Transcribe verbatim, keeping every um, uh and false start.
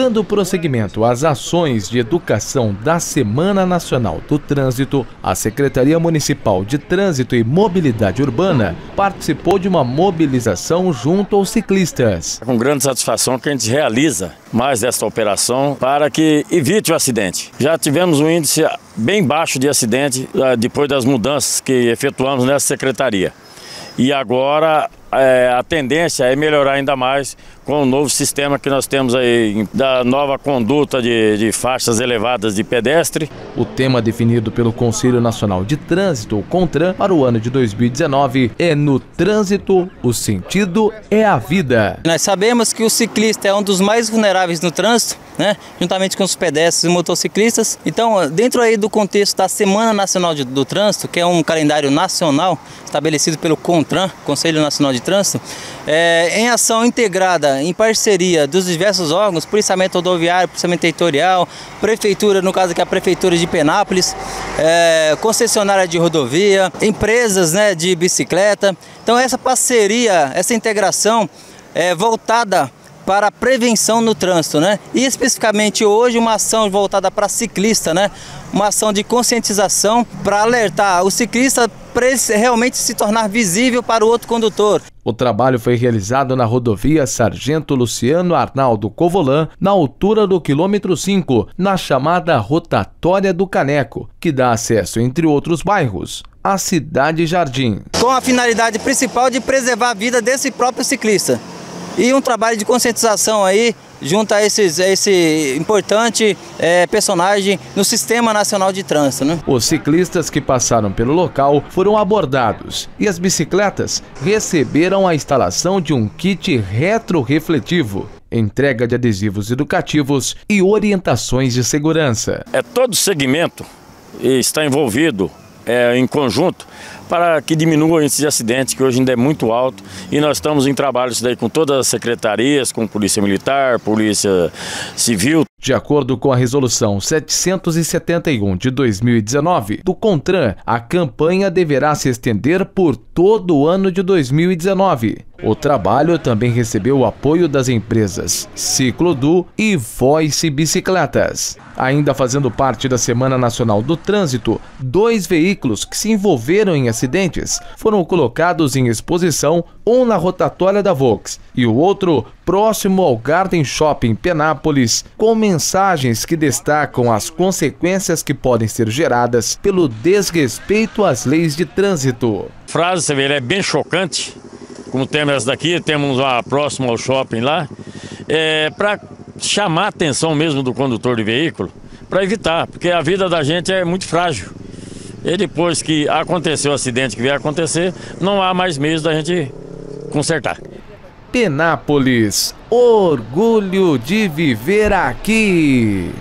Dando prosseguimento às ações de educação da Semana Nacional do Trânsito, a Secretaria Municipal de Trânsito e Mobilidade Urbana participou de uma mobilização junto aos ciclistas. Com grande satisfação que a gente realiza mais esta operação para que evite o acidente. Já tivemos um índice bem baixo de acidente depois das mudanças que efetuamos nessa secretaria. E agora é, a tendência é melhorar ainda mais com o novo sistema que nós temos aí, da nova conduta de, de faixas elevadas de pedestre. O tema definido pelo Conselho Nacional de Trânsito, o CONTRAN, para o ano de dois mil e dezenove é: no trânsito, o sentido é a vida. Nós sabemos que o ciclista é um dos mais vulneráveis no trânsito, né? Juntamente com os pedestres e motociclistas. Então, dentro aí do contexto da Semana Nacional de, do Trânsito, que é um calendário nacional estabelecido pelo CONTRAN, Conselho Nacional de Trânsito, é, em ação integrada, em parceria dos diversos órgãos, policiamento rodoviário, policiamento territorial, prefeitura, no caso aqui a prefeitura de Penápolis, é, concessionária de rodovia, empresas, né, de bicicleta. Então essa parceria, essa integração é voltada para a prevenção no trânsito, né? E especificamente hoje uma ação voltada para ciclista, né? Uma ação de conscientização para alertar o ciclista para ele realmente se tornar visível para o outro condutor. O trabalho foi realizado na rodovia Sargento Luciano Arnaldo Covolan, na altura do quilômetro cinco, na chamada Rotatória do Caneco, que dá acesso, entre outros bairros, à Cidade Jardim. Com a finalidade principal de preservar a vida desse próprio ciclista. E um trabalho de conscientização aí, junto a esses, a esse importante é, personagem no Sistema Nacional de Trânsito, né? Os ciclistas que passaram pelo local foram abordados e as bicicletas receberam a instalação de um kit retrorefletivo, entrega de adesivos educativos e orientações de segurança. É todo segmento está envolvido é, em conjunto, para que diminua o índice de acidente, que hoje ainda é muito alto, e nós estamos em trabalhos daí com todas as secretarias, com Polícia Militar, Polícia Civil. De acordo com a Resolução setecentos e setenta e um de dois mil e dezenove do CONTRAN, a campanha deverá se estender por todo o ano de dois mil e dezenove. O trabalho também recebeu o apoio das empresas Ciclodoo e Voice Bicicletas. Ainda fazendo parte da Semana Nacional do Trânsito, dois veículos que se envolveram em acidentes foram colocados em exposição, um na rotatória da Vox e o outro próximo ao Garden Shopping Penápolis, com mensagens que destacam as consequências que podem ser geradas pelo desrespeito às leis de trânsito. A frase, você vê, é bem chocante. Como temos essa daqui, temos a próxima ao shopping lá, é, para chamar a atenção mesmo do condutor de veículo, para evitar, porque a vida da gente é muito frágil. E depois que aconteceu o acidente que vier acontecer, não há mais meios da gente consertar. Penápolis, orgulho de viver aqui!